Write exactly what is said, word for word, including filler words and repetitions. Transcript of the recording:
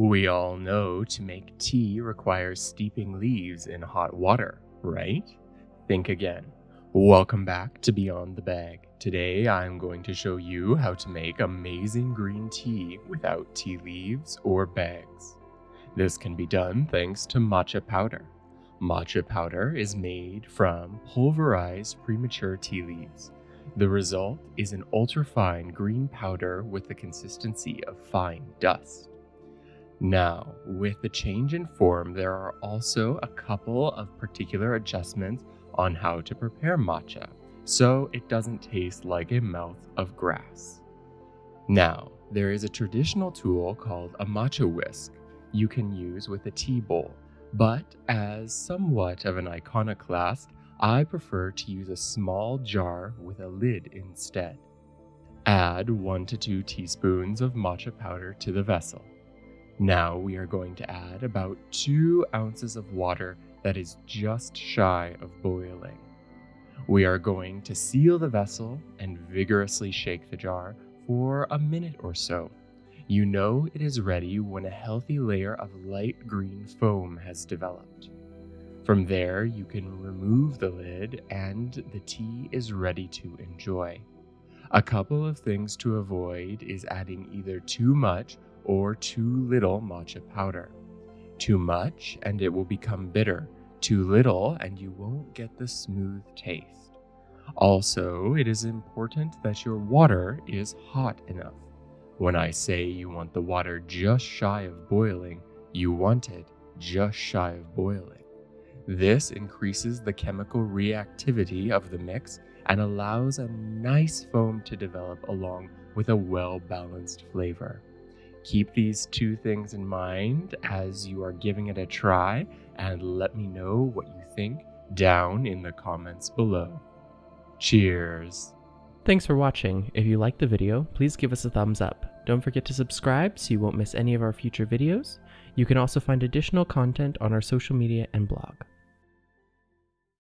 We all know to make tea requires steeping leaves in hot water, right? Think again. Welcome back to Beyond the Bag. Today I'm going to show you how to make amazing green tea without tea leaves or bags. This can be done thanks to matcha powder. Matcha powder is made from pulverized premature tea leaves. The result is an ultra-fine green powder with the consistency of fine dust. Now, with the change in form, there are also a couple of particular adjustments on how to prepare matcha, so it doesn't taste like a mouth of grass. Now, there is a traditional tool called a matcha whisk you can use with a tea bowl, but as somewhat of an iconoclast, I prefer to use a small jar with a lid instead. Add one to two teaspoons of matcha powder to the vessel. Now we are going to add about two ounces of water that is just shy of boiling. We are going to seal the vessel and vigorously shake the jar for a minute or so. You know it is ready when a healthy layer of light green foam has developed. From there, you can remove the lid and the tea is ready to enjoy. A couple of things to avoid is adding either too much or too little matcha powder. Too much and it will become bitter, too little and you won't get the smooth taste. Also, it is important that your water is hot enough. When I say you want the water just shy of boiling, you want it just shy of boiling. This increases the chemical reactivity of the mix and allows a nice foam to develop along with a well-balanced flavor. Keep these two things in mind as you are giving it a try, and let me know what you think down in the comments below. Cheers! Thanks for watching. If you liked the video, please give us a thumbs up. Don't forget to subscribe so you won't miss any of our future videos. You can also find additional content on our social media and blog.